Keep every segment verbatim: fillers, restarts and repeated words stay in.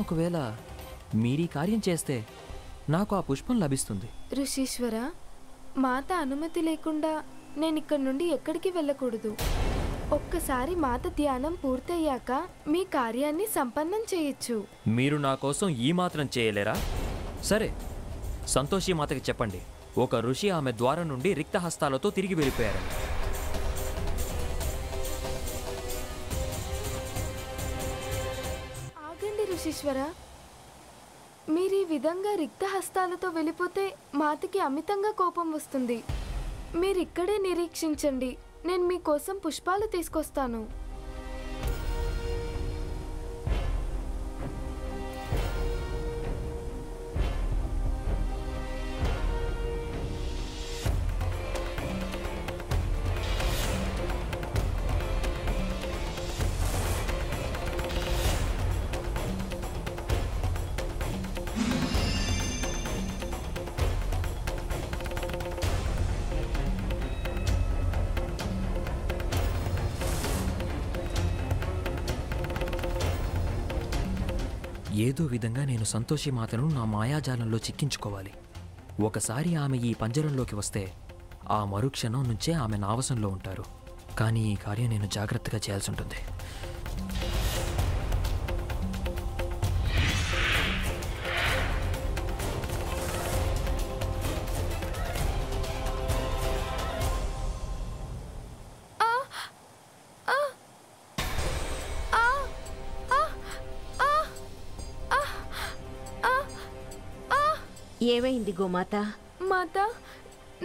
ఒకవేళ మీరీ కార్యం చేస్తే నాకు ఆ పుష్పం లభిస్తుంది. ఋషీశ్వర, మాత అనుమతి లేకుండా నేను ఇక్కడ నుండి ఎక్కడికి వెళ్ళకూడదు. ఒక్కసారి మాత ధ్యానం పూర్తయ్యాక మీ కార్యాన్ని సంపన్నం చేయొచ్చు. మీరు నా కోసం ఈ మాత్రం చేయలేరా? సరే, సంతోషి మాతకి చెప్పండి. ఒక ఋషి ఆమె ద్వారం నుండి రిక్త హస్తాలతో తిరిగి వెళ్ళిపోయారు. ఆగండి ఋషీశ్వర, మీరు ఈ విధంగా రిక్త హస్తాలతో వెళ్ళిపోతే మాతకి అమితంగా కోపం వస్తుంది. మీరు ఇక్కడే నిరీక్షించండి, నేను మీ కోసం పుష్పాలు తీసుకొస్తాను. ఏదో విధంగా నేను సంతోషి మాతను నా మాయాజాలంలో చిక్కించుకోవాలి. ఒకసారి ఆమె ఈ పంజరంలోకి వస్తే ఆ మరుక్షణం నుంచే ఆమె నావసంలో ఉంటారు. కానీ ఈ కార్యం నేను జాగ్రత్తగా చేయాల్సి ఉంటుంది. ఏమైంది గోమాత? మాత,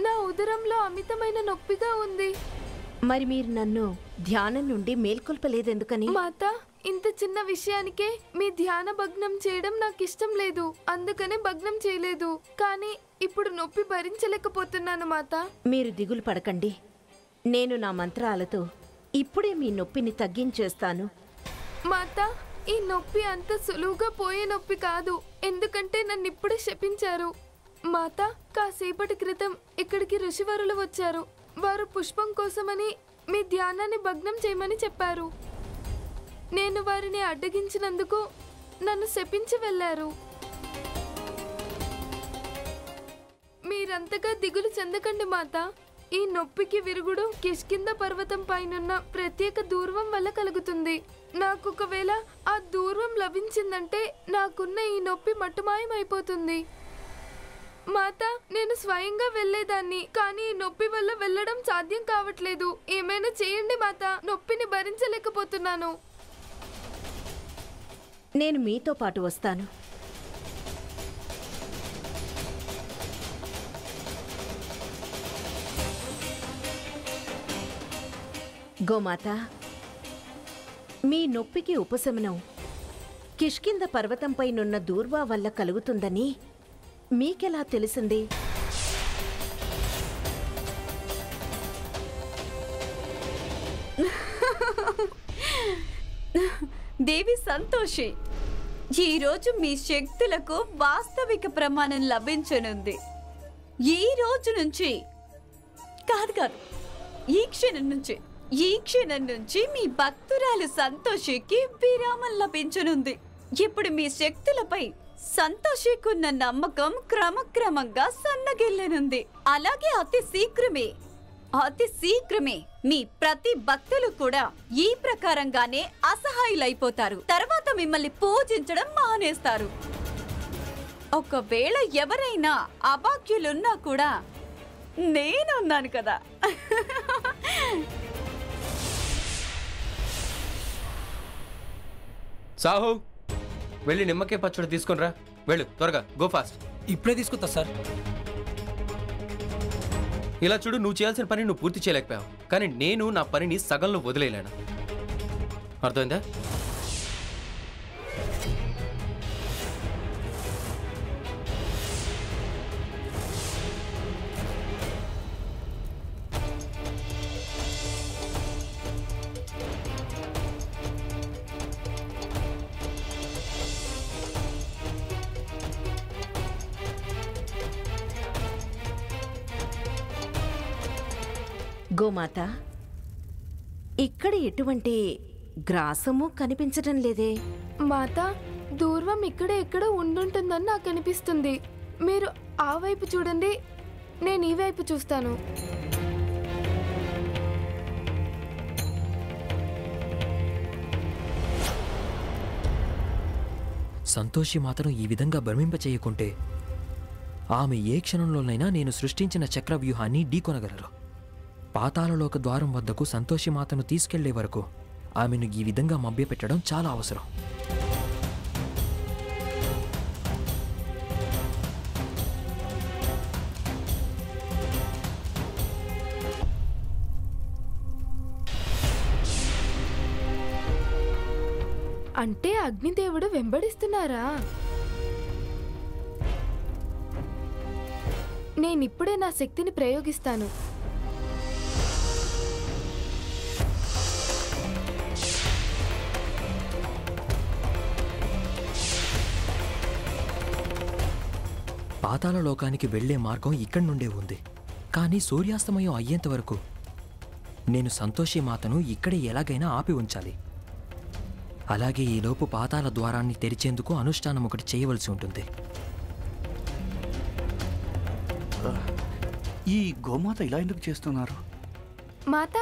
నా ఉదరంలో అమితమైన నొప్పిగా ఉంది. మరి మీరు నన్ను ధ్యానం నుండి మేల్కొల్పలేదెందుకని? మాత, ఇంత చిన్న విషయానికే మీ ధ్యాన భగ్నం చేయడం నాకు ఇష్టం లేదు, అందుకనే భగ్నం చేయలేదు. కానీ ఇప్పుడు నొప్పి భరించలేకపోతున్నాను మాత. మీరు దిగులు పడకండి, నేను నా మంత్రాలతో ఇప్పుడే మీ నొప్పిని తగ్గించేస్తాను. మాత, ఈ నొప్పి అంత సులువుగా పోయే నొప్పి కాదు, ఎందుకంటే నన్ను ఇప్పుడే శపించారు. మాత, కాసేపటి క్రితం ఇక్కడికి ఋషివరులు వచ్చారు. వారు పుష్పం కోసమని మీ ధ్యానాన్ని భగ్నం చేయమని చెప్పారు. నేను వారిని అడ్డగించినందుకు నన్ను శపించి వెళ్ళారు. మీరంతగా దిగులు చెందకండి మాత. ఈ నొప్పికి విరుగుడు కిష్కింద పర్వతం పైనున్న ప్రత్యేక దూర్వం వల్ల కలుగుతుంది. నాకొకవేళ ఆ దూర్వం లభించిందంటే నాకున్న ఈ నొప్పి మట్టుమాయమైపోతుంది. మాత, నేను స్వయంగా వెళ్ళేదాన్ని, కానీ ఈ నొప్పి వల్ల వెళ్ళడం సాధ్యం కావట్లేదు. ఏమైనా చేయండి మాత, నొప్పిని భరించలేకపోతున్నాను. నేను మీతో పాటు వస్తాను. గోమాత, మీ నొప్పికి ఉపశమనం కిష్కింద పర్వతంపైనున్న దూర్వా వల్ల కలుగుతుందని మీకెలా తెలిసింది? దేవి సంతోషి, ఈరోజు మీ శక్తులకు వాస్తవిక ప్రమాణం లభించనుంది. ఈ రోజు నుంచి కాదు కాదు ఈ క్షణం నుంచి ఈ క్షణం నుంచి మీ భక్తురాలు సంతోషికి విరామం లభించనుంది. ఇప్పుడు మీ శక్తులపై సంతోషికున్న నమ్మకం క్రమక్రమంగా సన్నగిల్లనుంది. అలాగే అతి శీఘ్రమే అతి శీఘ్రమే మీ ప్రతి భక్తులు కూడా ఈ ప్రకారంగానే అసహాయులైపోతారు. తర్వాత మిమ్మల్ని పూజించడం మానేస్తారు. ఒకవేళ ఎవరైనా అభాగ్యులున్నా కూడా నేనున్నాను కదా. సాహు, వెళ్ళి నిమ్మకాయ పచ్చడి తీసుకునిరా. వెళ్ళు త్వరగా, గో ఫాస్ట్. ఇప్పుడే తీసుకొస్తా సార్. ఇలా చూడు, నువ్వు చేయాల్సిన పని నువ్వు పూర్తి చేయలేకపోయావు, కానీ నేను నా పనిని సగంలో వదిలేయలేను. అర్థమైందా? గోమాత, ఇక్కడ ఎటువంటి గ్రాసము కనిపించడం లేదే. మాత, దూర్వ గర్వం ఇక్కడే ఎక్కడ ఉండుంటుందని నాకు అనిపిస్తుంది. మీరు ఆ వైపు చూడండి, నేను ఈ వైపు చూస్తాను. సంతోషి మాత్రం ఈ విధంగా భ్రమింప చేయకుంటే ఆమె ఏ క్షణంలోనైనా నేను సృష్టించిన చక్రవ్యూహాన్ని ఢీకొనగలరు. పాతాళలోక ద్వారం వద్దకు సంతోషి మాతను తీసుకెళ్లే వరకు ఆమెను ఈ విధంగా మభ్యపెట్టడం చాలా అవసరం. అంటే అగ్నిదేవుడు వెంబడిస్తున్నారా? నేనిప్పుడే నా శక్తిని ప్రయోగిస్తాను. పాతాళ లోకానికి వెళ్లే మార్గం ఇక్కడి నుండే ఉంది, కానీ సూర్యాస్తమయం అయ్యేంత వరకు నేను సంతోషి మాతను ఇక్కడే ఎలాగైనా ఆపి ఉంచాలి. అలాగే ఈలోపు పాతాళ ద్వారాన్ని తెరిచేందుకు అనుష్ఠానం ఒకటి చేయవలసి ఉంటుంది. ఈ గోమాత ఇలా ఎందుకు చేస్తున్నారు? మాత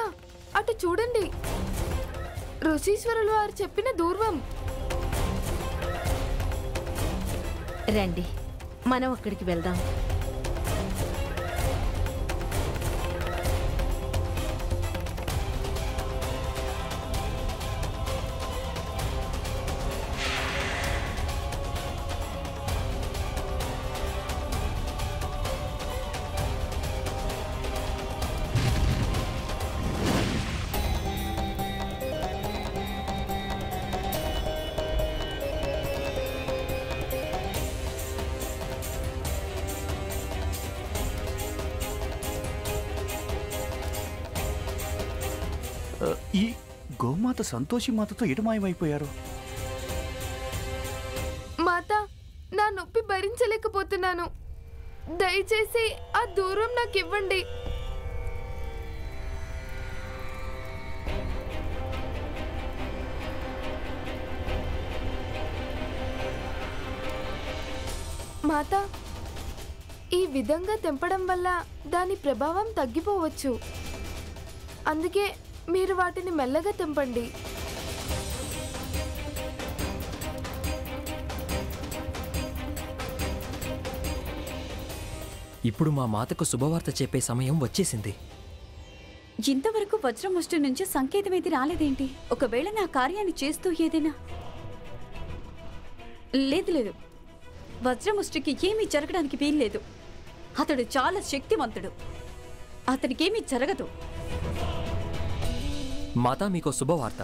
అటు చూడండి, ఋషీశ్వరులు వారు చెప్పిన దూర్వం. రండి, మనం అక్కడికి వెళ్దాం. ఈ గోమాత సంతోషి మాతతో ఎడమాయమైపోయారు. మాత, నా నొప్పి భరించలేకపోతున్నాను. దయచేసి ఆ దూరం నాకు ఇవ్వండి. మాత, ఈ విధంగా తెంపడం వల్ల దాని ప్రభావం తగ్గిపోవచ్చు. అందుకే మీరు వాటిని మెల్లగా తెంపండి. ఇప్పుడు మా మాతకు శుభవార్త చెప్పే సమయం వచ్చేసింది. ఇంతవరకు వజ్రముష్టి నుంచి సంకేతం ఏది రాలేదేంటి? ఒకవేళ నా కార్యాన్ని చేస్తూ ఏదైనా... లేదు లేదు, వజ్రముష్టికి ఏమీ జరగడానికి వీల్లేదు. అతడు చాలా శక్తివంతుడు, అతనికేమీ జరగదు. మాతా, మీకు శుభవార్త.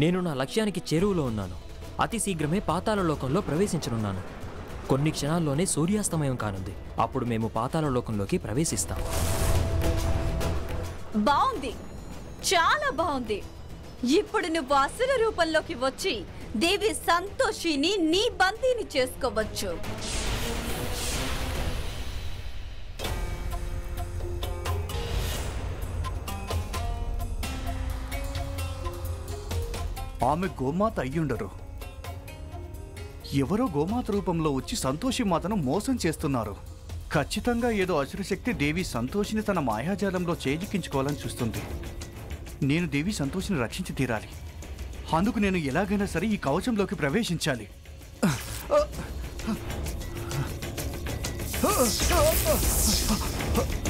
నేను నా లక్ష్యానికి చేరువలో ఉన్నాను. అతి శీఘ్రమే పాతాళ లోకంలో ప్రవేశించనున్నాను. కొన్ని క్షణాల్లోనే సూర్యాస్తమయం కానుంది. అప్పుడు మేము పాతాళ లోకంలోకి ప్రవేశిస్తాం. బాగుంది, చాలా బాగుంది. ఇప్పుడు నువ్వు అసుర రూపంలోకి వచ్చి దేవి సంతోషిని నీ బందీని చేసుకోవచ్చు. ఆమె గోమాత అయ్యుండరు. ఎవరో గోమాత రూపంలో వచ్చి సంతోషి మాతను మోసం చేస్తున్నారు. ఖచ్చితంగా ఏదో అసురశక్తి దేవి సంతోషిని తన మాయాజాలంలో చేజిక్కించుకోవాలని చూస్తుంది. నేను దేవి సంతోషిని రక్షించి తీరాలి. అందుకు నేను ఎలాగైనా సరే ఈ కవచంలోకి ప్రవేశించాలి.